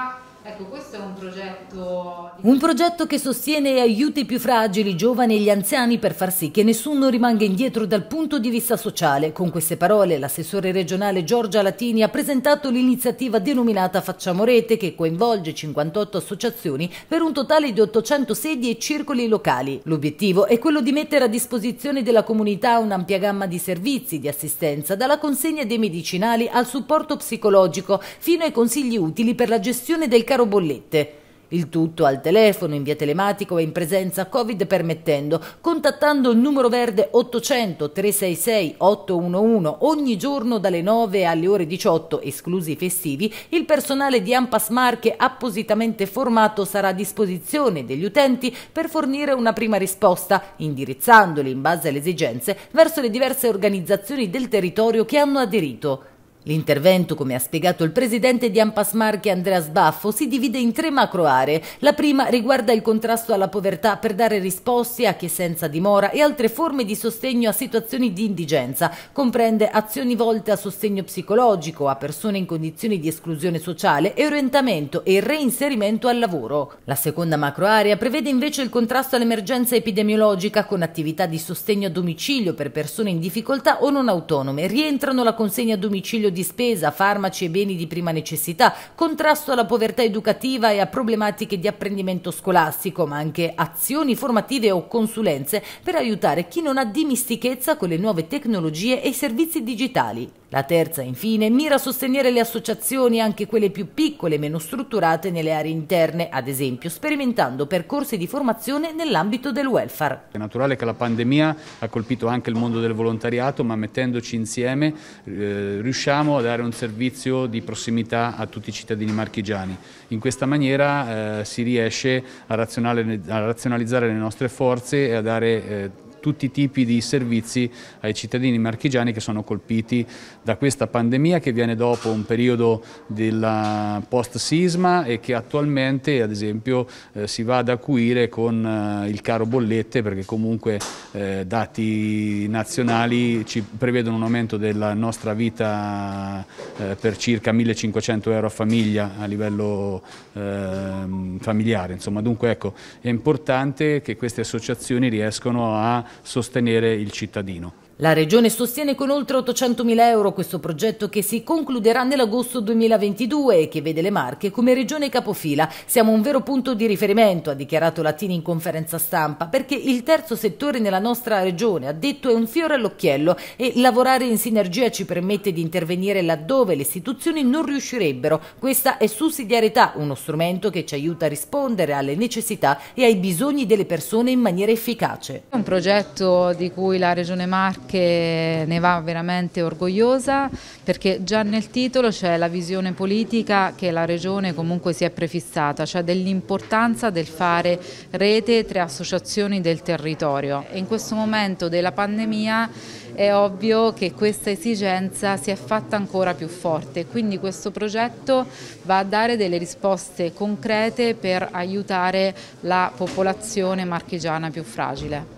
cultura. Ecco, questo è un progetto... Un progetto che sostiene e aiuta i più fragili, i giovani e gli anziani per far sì che nessuno rimanga indietro dal punto di vista sociale. Con queste parole l'assessore regionale Giorgia Latini ha presentato l'iniziativa denominata Facciamo Rete, che coinvolge 58 associazioni per un totale di 800 sedi e circoli locali. L'obiettivo è quello di mettere a disposizione della comunità un'ampia gamma di servizi, di assistenza, dalla consegna dei medicinali al supporto psicologico, fino ai consigli utili per la gestione del caro bollette. Il tutto al telefono, in via telematica o in presenza Covid permettendo, contattando il numero verde 800 366 811 ogni giorno dalle 9 alle ore 18, esclusi i festivi. Il personale di Ampas Marche appositamente formato sarà a disposizione degli utenti per fornire una prima risposta, indirizzandoli in base alle esigenze verso le diverse organizzazioni del territorio che hanno aderito. L'intervento, come ha spiegato il presidente di Anpas Marche Andrea Sbaffo, si divide in tre macro aree. La prima riguarda il contrasto alla povertà per dare risposte a chi è senza dimora e altre forme di sostegno a situazioni di indigenza. Comprende azioni volte a sostegno psicologico, a persone in condizioni di esclusione sociale e orientamento e reinserimento al lavoro. La seconda macro area prevede invece il contrasto all'emergenza epidemiologica con attività di sostegno a domicilio per persone in difficoltà o non autonome. Rientrano la consegna a domicilio di spesa, farmaci e beni di prima necessità, contrasto alla povertà educativa e a problematiche di apprendimento scolastico, ma anche azioni formative o consulenze per aiutare chi non ha dimistichezza con le nuove tecnologie e i servizi digitali. La terza, infine, mira a sostenere le associazioni, anche quelle più piccole e meno strutturate nelle aree interne, ad esempio sperimentando percorsi di formazione nell'ambito del welfare. È naturale che la pandemia ha colpito anche il mondo del volontariato, ma mettendoci insieme riusciamo a dare un servizio di prossimità a tutti i cittadini marchigiani. In questa maniera si riesce a razionalizzare le nostre forze e a dare tutti i tipi di servizi ai cittadini marchigiani che sono colpiti da questa pandemia, che viene dopo un periodo del post-sisma e che attualmente ad esempio si va ad acuire con il caro bollette, perché comunque dati nazionali ci prevedono un aumento della nostra vita per circa 1.500 euro a famiglia a livello familiare. Insomma, dunque ecco, è importante che queste associazioni riescano a sostenere il cittadino. La Regione sostiene con oltre 800.000 euro questo progetto, che si concluderà nell'agosto 2022 e che vede le Marche come Regione capofila. Siamo un vero punto di riferimento, ha dichiarato Latini in conferenza stampa, perché il terzo settore nella nostra Regione, ha detto, è un fiore all'occhiello e lavorare in sinergia ci permette di intervenire laddove le istituzioni non riuscirebbero. Questa è sussidiarietà, uno strumento che ci aiuta a rispondere alle necessità e ai bisogni delle persone in maniera efficace. È un progetto di cui la Regione Marche che ne va veramente orgogliosa, perché già nel titolo c'è la visione politica che la Regione comunque si è prefissata, cioè dell'importanza del fare rete tra associazioni del territorio. E in questo momento della pandemia è ovvio che questa esigenza si è fatta ancora più forte, quindi questo progetto va a dare delle risposte concrete per aiutare la popolazione marchigiana più fragile.